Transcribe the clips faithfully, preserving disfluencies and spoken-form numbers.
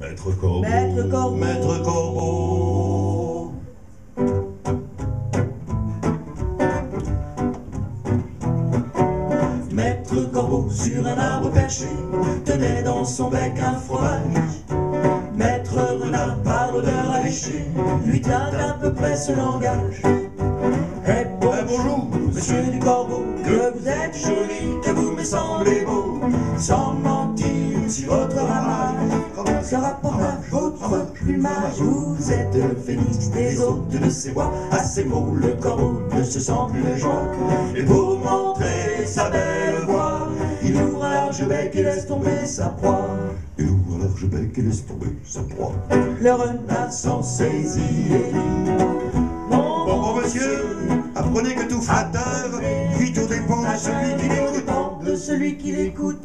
Maître Corbeau, Maître Corbeau, Maître Corbeau. Maître Corbeau sur un arbre perché tenait dans son bec un fromage. Maître Renard par l'odeur alléchée lui tint à peu près ce langage. Eh bon, eh bonjour, monsieur du Corbeau, que vous êtes joli, que vous me semblez beau. Sans mentir, si votre ramage se rapporte à votre plumage, vous êtes le phénix des hôtes de ces bois. À ces mots, le corbeau ne se sent plus de joie, et pour montrer sa belle voix, il ouvre un large bec et laisse tomber sa proie. Il ouvre un large bec et laisse tomber sa proie. Le renard s'en saisit et dit: Mon bon, bon monsieur, apprenez que tout flatteur puis tout dépend de celui qui l'écoute. De celui qui l'écoute.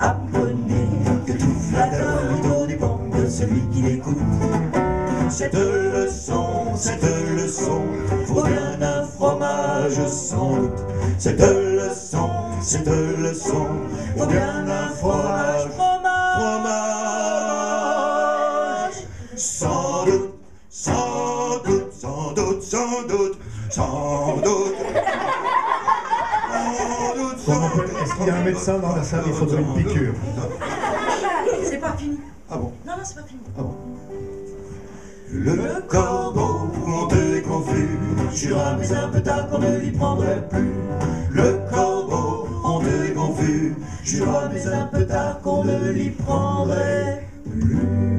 Apprenez que tout flatteur tout dépend de celui qui l'écoute. Cette leçon, cette leçon, vaut bien d'un fromage sans doute. Cette leçon, cette leçon, vaut bien d'un fromage, fromage, sans doute, sans doute, sans doute, sans doute, sans doute. Est-ce qu'il y a un médecin dans la salle? Il faudrait une piqûre. C'est pas fini. Ah bon? Non, non, c'est pas fini. Ah bon. Le corbeau, honteux et confus, jura mais un peu tard qu'on ne l'y prendrait plus. Le corbeau, honteux et confus, jura mais un peu tard qu'on ne l'y prendrait plus.